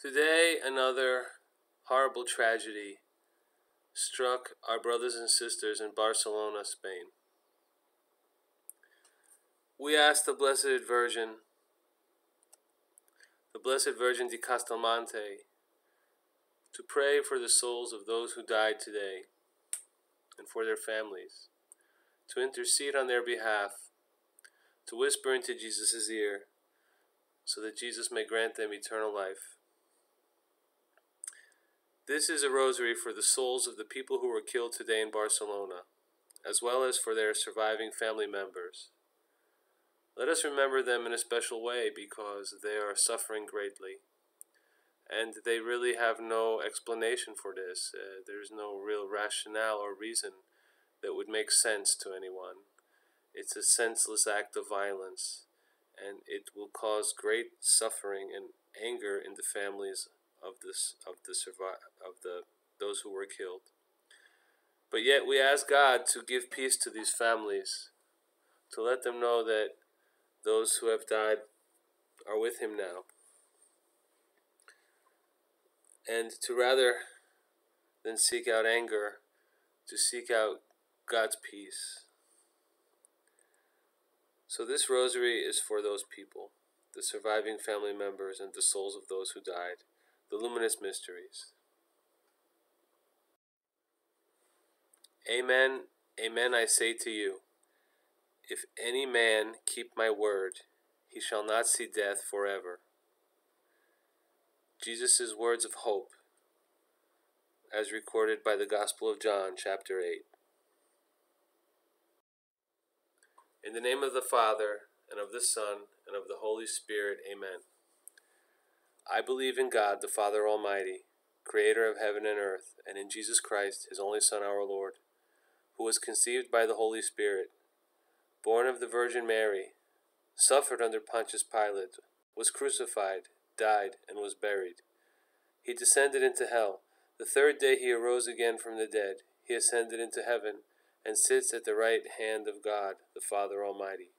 Today, another horrible tragedy struck our brothers and sisters in Barcelona, Spain. We asked the Blessed Virgin de Castalmante, to pray for the souls of those who died today and for their families, to intercede on their behalf, to whisper into Jesus' ear, so that Jesus may grant them eternal life. This is a rosary for the souls of the people who were killed today in Barcelona, as well as for their surviving family members. Let us remember them in a special way because they are suffering greatly, and they really have no explanation for this. There's no real rationale or reason that would make sense to anyone. It's a senseless act of violence, and it will cause great suffering and anger in the families of those who were killed. But yet we ask God to give peace to these families, to let them know that those who have died are with him now, and to rather than seek out anger, to seek out God's peace. So this rosary is for those people, the surviving family members and the souls of those who died, the Luminous Mysteries. Amen, amen, I say to you, if any man keep my word, he shall not see death forever. Jesus' words of hope, as recorded by the Gospel of John, chapter 8. In the name of the Father, and of the Son, and of the Holy Spirit, amen. I believe in God, the Father Almighty, creator of heaven and earth, and in Jesus Christ, his only Son, our Lord, who was conceived by the Holy Spirit, born of the Virgin Mary, suffered under Pontius Pilate, was crucified, died, and was buried. He descended into hell. The third day he arose again from the dead. He ascended into heaven, and sits at the right hand of God, the Father Almighty.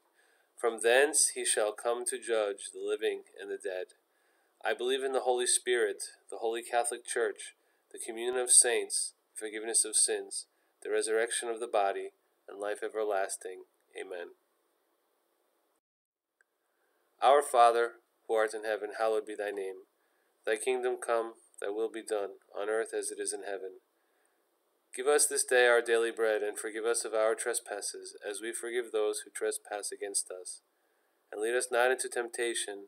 From thence he shall come to judge the living and the dead. I believe in the Holy Spirit, the Holy Catholic Church, the communion of saints, forgiveness of sins, the resurrection of the body, and life everlasting. Amen. Our Father, who art in heaven, hallowed be thy name. Thy kingdom come, thy will be done, on earth as it is in heaven. Give us this day our daily bread, and forgive us of our trespasses, as we forgive those who trespass against us. And lead us not into temptation,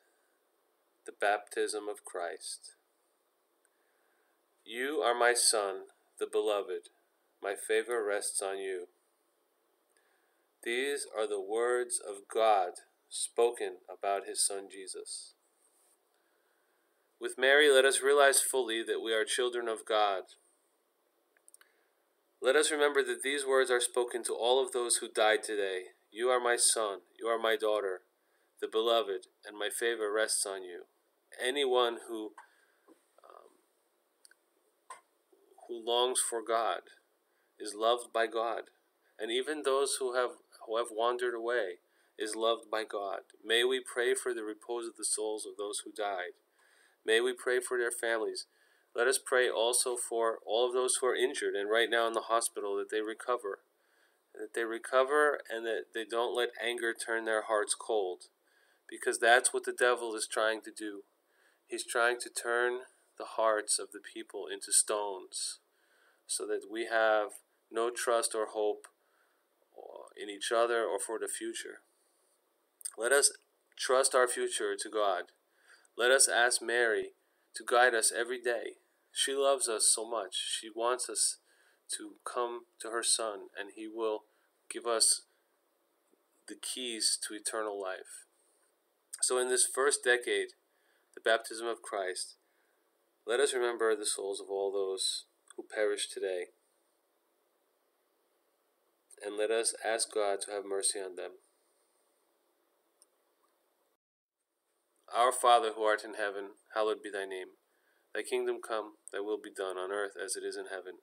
the baptism of Christ. You are my Son, the Beloved. My favor rests on you. These are the words of God spoken about his Son Jesus. With Mary, let us realize fully that we are children of God. Let us remember that these words are spoken to all of those who died today. You are my son, you are my daughter, the beloved, and my favor rests on you. Anyone who longs for God is loved by God. And even those who have wandered away is loved by God. May we pray for the repose of the souls of those who died. May we pray for their families. Let us pray also for all of those who are injured and right now in the hospital, that they recover. That they recover and that they don't let anger turn their hearts cold. Because that's what the devil is trying to do. He's trying to turn the hearts of the people into stones, so that we have no trust or hope in each other or for the future. Let us trust our future to God. Let us ask Mary to guide us every day. She loves us so much. She wants us to come to her Son, and He will give us the keys to eternal life. So in this first decade, the baptism of Christ, let us remember the souls of all those who perish today, and let us ask God to have mercy on them. Our Father, who art in heaven, hallowed be thy name. Thy kingdom come, thy will be done on earth as it is in heaven.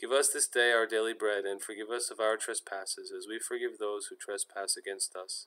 Give us this day our daily bread, and forgive us of our trespasses, as we forgive those who trespass against us.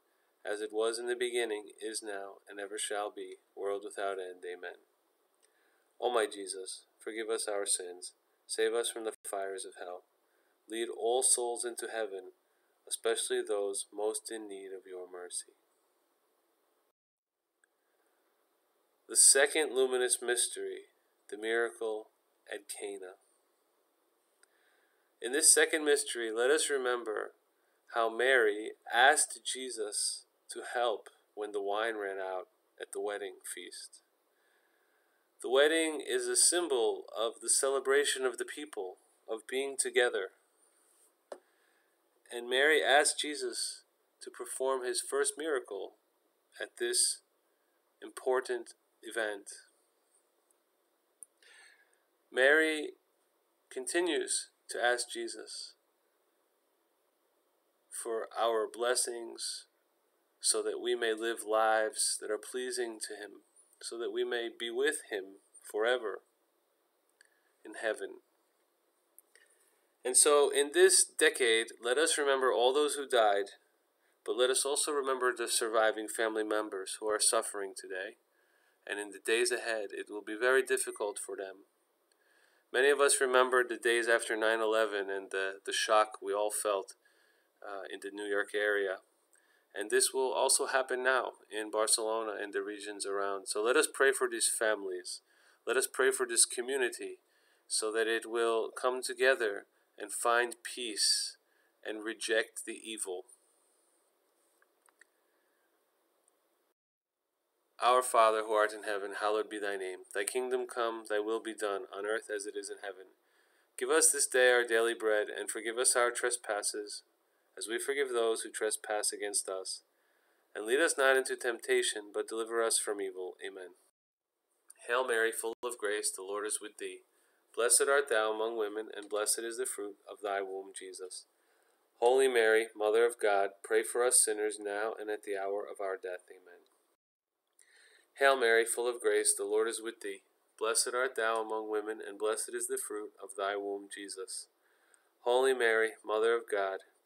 as it was in the beginning, is now, and ever shall be, world without end. Amen. O my Jesus, forgive us our sins, save us from the fires of hell. Lead all souls into heaven, especially those most in need of your mercy. The second luminous mystery, the miracle at Cana. In this second mystery, let us remember how Mary asked Jesus to help when the wine ran out at the wedding feast. The wedding is a symbol of the celebration of the people, of being together. And Mary asked Jesus to perform his first miracle at this important event. Mary continues to ask Jesus for our blessings, so that we may live lives that are pleasing to him, so that we may be with him forever in heaven. And so in this decade, let us remember all those who died, but let us also remember the surviving family members who are suffering today, and in the days ahead it will be very difficult for them. Many of us remember the days after 9/11 and the shock we all felt in the New York area. And this will also happen now in Barcelona and the regions around. So let us pray for these families. Let us pray for this community, so that it will come together and find peace and reject the evil. Our Father, who art in heaven, hallowed be thy name. Thy kingdom come, thy will be done, on earth as it is in heaven. Give us this day our daily bread, and forgive us our trespasses, as we forgive those who trespass against us. And lead us not into temptation, but deliver us from evil. Amen. Hail Mary, full of grace, the Lord is with thee. Blessed art thou among women, and blessed is the fruit of thy womb, Jesus. Holy Mary, Mother of God, pray for us sinners now and at the hour of our death. Amen. Hail Mary, full of grace, the Lord is with thee. Blessed art thou among women, and blessed is the fruit of thy womb, Jesus. Holy Mary, Mother of God,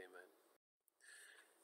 Amen.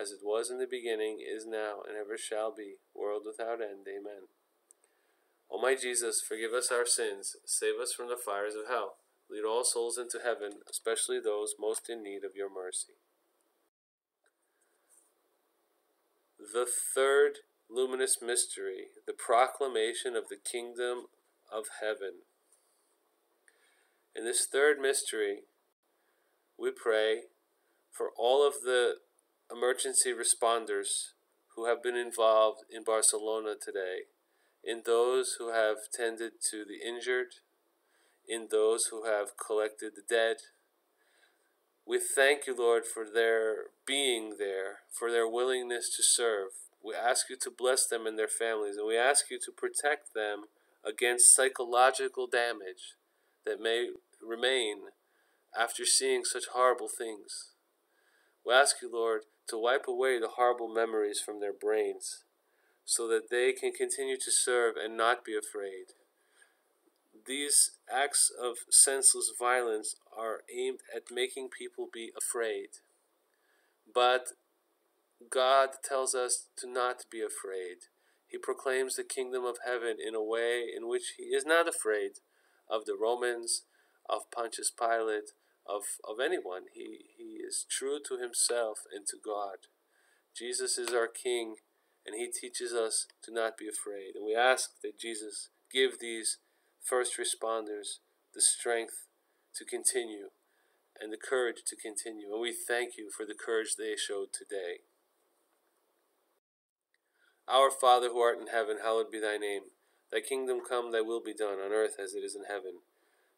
as it was in the beginning, is now, and ever shall be, world without end. Amen. O my Jesus, forgive us our sins, save us from the fires of hell, lead all souls into heaven, especially those most in need of your mercy. The third luminous mystery, the proclamation of the kingdom of heaven. In this third mystery, we pray for all of the emergency responders who have been involved in Barcelona today, in those who have tended to the injured, in those who have collected the dead. We thank you, Lord, for their being there, for their willingness to serve. We ask you to bless them and their families, and we ask you to protect them against psychological damage that may remain after seeing such horrible things. We ask you, Lord, to wipe away the horrible memories from their brains, so that they can continue to serve and not be afraid. These acts of senseless violence are aimed at making people be afraid. But God tells us to not be afraid. He proclaims the kingdom of heaven in a way in which he is not afraid of the Romans, of Pontius Pilate, of anyone. He is true to himself and to God. Jesus is our King, and he teaches us to not be afraid. And we ask that Jesus give these first responders the strength to continue and the courage to continue. And we thank you for the courage they showed today. Our Father, who art in heaven, hallowed be thy name. Thy kingdom come, thy will be done, on earth as it is in heaven.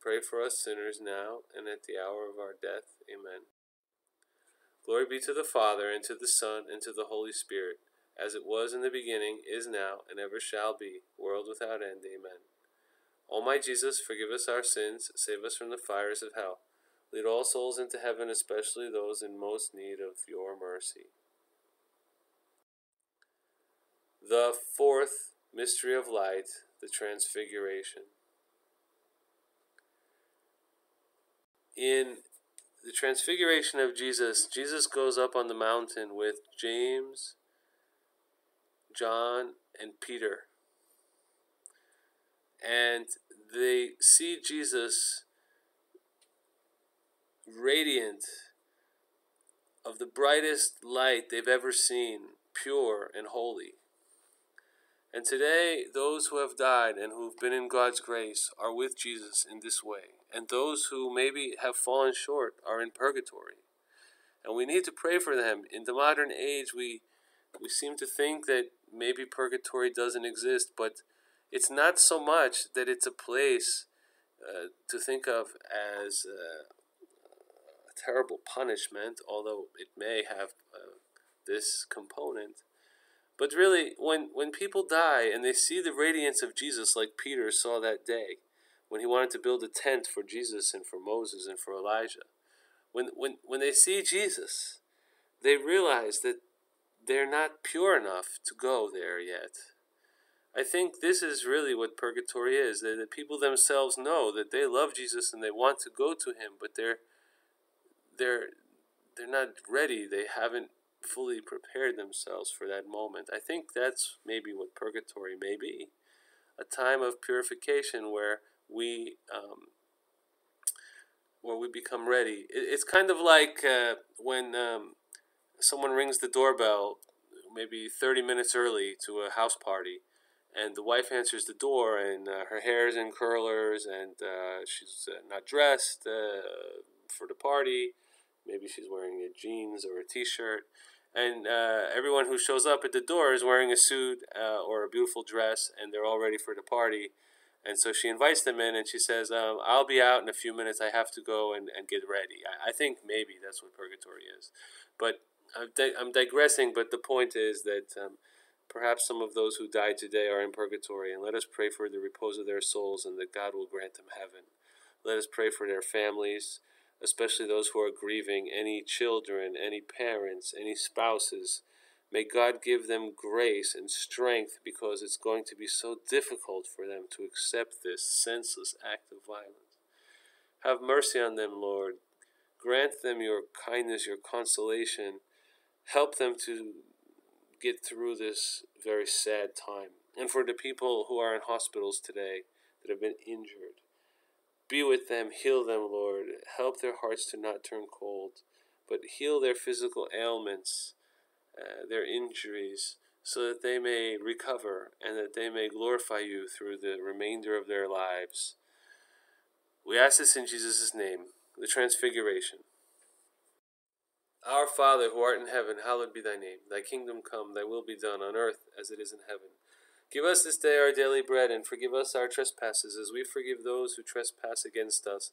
pray for us sinners now and at the hour of our death. Amen. Glory be to the Father, and to the Son, and to the Holy Spirit, as it was in the beginning, is now, and ever shall be, world without end. Amen. O my Jesus, forgive us our sins, save us from the fires of hell. Lead all souls into heaven, especially those in most need of your mercy. The fourth mystery of light, the Transfiguration. In the Transfiguration of Jesus, Jesus goes up on the mountain with James, John, and Peter. And they see Jesus radiant of the brightest light they've ever seen, pure and holy. And today, those who have died and who've been in God's grace are with Jesus in this way. And those who maybe have fallen short are in purgatory. And we need to pray for them. In the modern age, we seem to think that maybe purgatory doesn't exist, but it's not so much that it's a place to think of as a terrible punishment, although it may have this component. But really, when people die and they see the radiance of Jesus like Peter saw that day, when he wanted to build a tent for Jesus and for Moses and for Elijah, when they see Jesus, they realize that they're not pure enough to go there yet. I think this is really what purgatory is. That the people themselves know that they love Jesus and they want to go to him, but they're not ready. They haven't fully prepared themselves for that moment. I think that's maybe what purgatory may be, a time of purification where we become ready. It's kind of like when someone rings the doorbell, maybe 30 minutes early to a house party. And the wife answers the door, and her hair's in curlers, and she's not dressed for the party. Maybe she's wearing a jeans or a t-shirt. And everyone who shows up at the door is wearing a suit or a beautiful dress, and they're all ready for the party. And so she invites them in, and she says, I'll be out in a few minutes. I have to go and get ready. I think maybe that's what purgatory is. But I'm digressing, but the point is that perhaps some of those who died today are in purgatory, and let us pray for the repose of their souls and that God will grant them heaven. Let us pray for their families, especially those who are grieving, any children, any parents, any spouses. May God give them grace and strength, because it's going to be so difficult for them to accept this senseless act of violence. Have mercy on them, Lord. Grant them your kindness, your consolation. Help them to get through this very sad time. And for the people who are in hospitals today that have been injured, be with them, heal them, Lord. Help their hearts to not turn cold. but heal their physical ailments, their injuries, so that they may recover and that they may glorify you through the remainder of their lives. We ask this in Jesus' name. The Transfiguration. Our Father, who art in heaven, hallowed be thy name. Thy kingdom come, thy will be done on earth as it is in heaven. Give us this day our daily bread, and forgive us our trespasses, as we forgive those who trespass against us.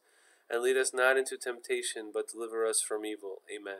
And lead us not into temptation, but deliver us from evil. Amen.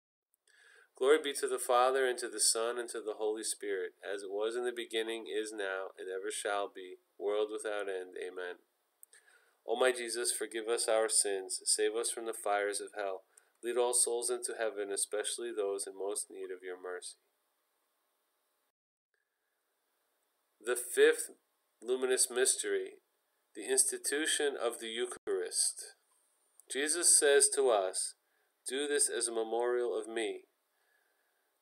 Glory be to the Father, and to the Son, and to the Holy Spirit, as it was in the beginning, is now, and ever shall be, world without end. Amen. O my Jesus, forgive us our sins, save us from the fires of hell, lead all souls into heaven, especially those in most need of your mercy. The fifth luminous mystery, the institution of the Eucharist. Jesus says to us, "Do this as a memorial of me."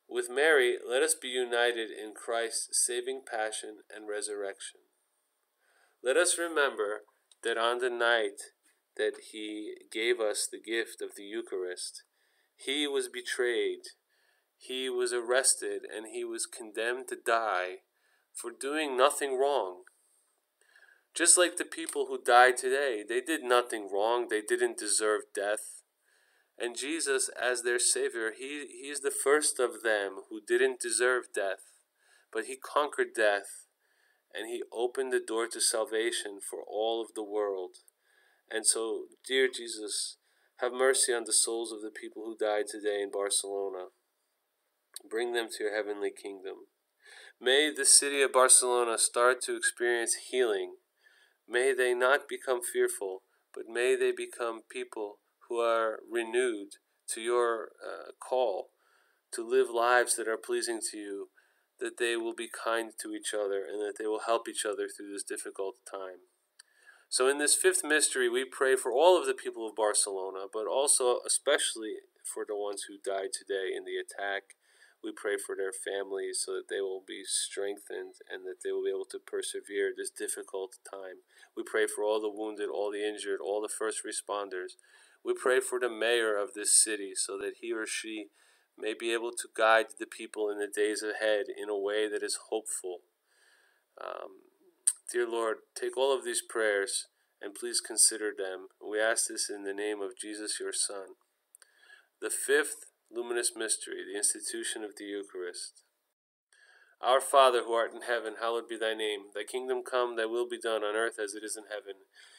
With Mary, let us be united in Christ's saving passion and resurrection. Let us remember that on the night that he gave us the gift of the Eucharist, he was betrayed, he was arrested, and he was condemned to die for doing nothing wrong. Just like the people who died today, they did nothing wrong, they didn't deserve death. And Jesus, as their Savior, he is the first of them who didn't deserve death, but he conquered death, and he opened the door to salvation for all of the world. And so, dear Jesus, have mercy on the souls of the people who died today in Barcelona. Bring them to your heavenly kingdom. May the city of Barcelona start to experience healing. May they not become fearful, but may they become people who are renewed to your call to live lives that are pleasing to you, that they will be kind to each other, and that they will help each other through this difficult time. So in this fifth mystery, we pray for all of the people of Barcelona, but also especially for the ones who died today in the attack. We pray for their families so that they will be strengthened and that they will be able to persevere this difficult time. We pray for all the wounded, all the injured, all the first responders. We pray for the mayor of this city so that he or she may be able to guide the people in the days ahead in a way that is hopeful. Dear Lord, take all of these prayers and please consider them. We ask this in the name of Jesus, your Son. The fifth luminous mystery, the institution of the Eucharist. Our Father, who art in heaven, hallowed be thy name. Thy kingdom come, thy will be done on earth as it is in heaven.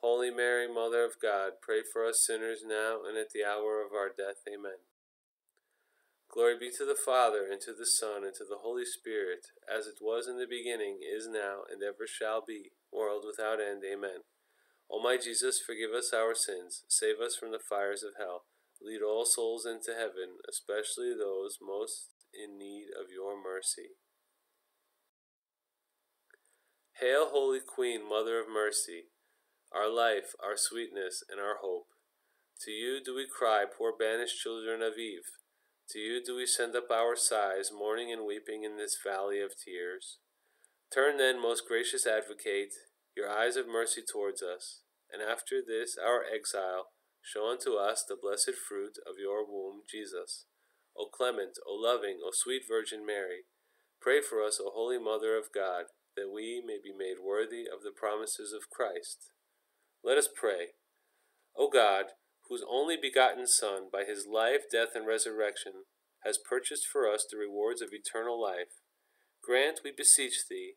Holy Mary, Mother of God, pray for us sinners now and at the hour of our death. Amen. Glory be to the Father, and to the Son, and to the Holy Spirit, as it was in the beginning, is now, and ever shall be, world without end. Amen. O my Jesus, forgive us our sins, save us from the fires of hell, lead all souls into heaven, especially those most in need of your mercy. Hail, Holy Queen, Mother of Mercy, our life, our sweetness, and our hope. To you do we cry, poor banished children of Eve. To you do we send up our sighs, mourning and weeping in this valley of tears. Turn then, most gracious Advocate, your eyes of mercy towards us, and after this our exile, show unto us the blessed fruit of your womb, Jesus. O clement, O loving, O sweet Virgin Mary, pray for us, O Holy Mother of God, that we may be made worthy of the promises of Christ. Let us pray. O God, whose only begotten Son, by his life, death, and resurrection, has purchased for us the rewards of eternal life, grant, we beseech thee,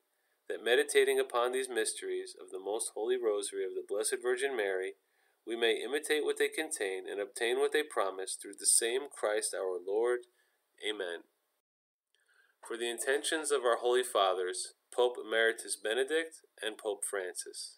that meditating upon these mysteries of the Most Holy Rosary of the Blessed Virgin Mary, we may imitate what they contain and obtain what they promise, through the same Christ our Lord. Amen. For the intentions of our Holy Fathers, Pope Emeritus Benedict and Pope Francis.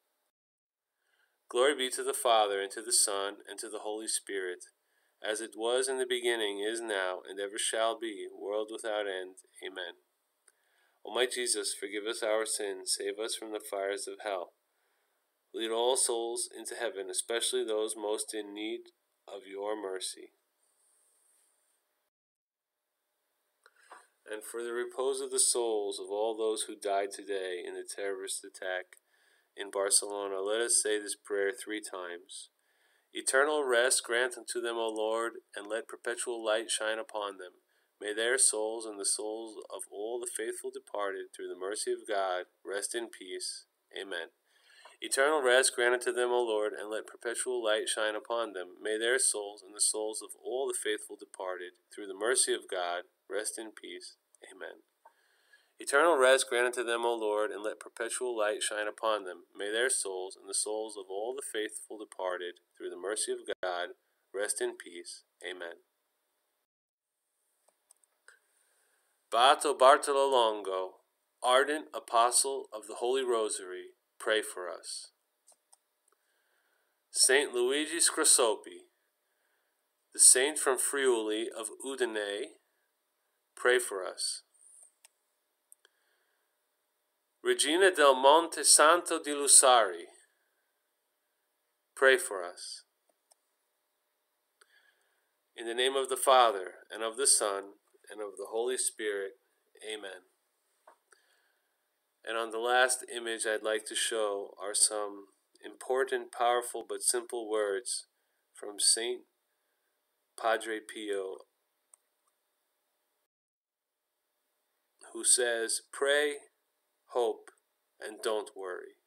Glory be to the Father, and to the Son, and to the Holy Spirit, as it was in the beginning, is now, and ever shall be, world without end. Amen. O my Jesus, forgive us our sins, save us from the fires of hell. Lead all souls into heaven, especially those most in need of your mercy. And for the repose of the souls of all those who died today in the terrorist attack in Barcelona, let us say this prayer 3 times. Eternal rest grant unto them, O Lord, and let perpetual light shine upon them. May their souls and the souls of all the faithful departed, through the mercy of God, rest in peace. Amen. Eternal rest grant unto them, O Lord, and let perpetual light shine upon them. May their souls and the souls of all the faithful departed, through the mercy of God, rest in peace. Amen. Eternal rest grant unto them, O Lord, and let perpetual light shine upon them. May their souls and the souls of all the faithful departed, through the mercy of God, rest in peace. Amen. Beato Bartolo Longo, ardent apostle of the Holy Rosary, pray for us. Saint Luigi Scrosopi, the saint from Friuli of Udine, pray for us. Regina del Monte Santo di Lusari, pray for us. In the name of the Father, and of the Son, and of the Holy Spirit, amen. And on the last image I'd like to show are some important, powerful, but simple words from Saint Padre Pio, who says, "Pray, hope, and don't worry."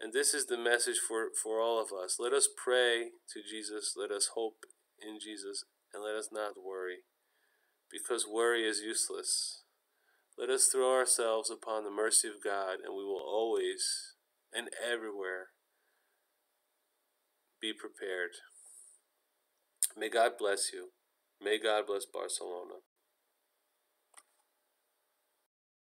And this is the message for all of us. Let us pray to Jesus, let us hope in Jesus, and let us not worry, because worry is useless. Let us throw ourselves upon the mercy of God, and we will always and everywhere be prepared. May God bless you. May God bless Barcelona.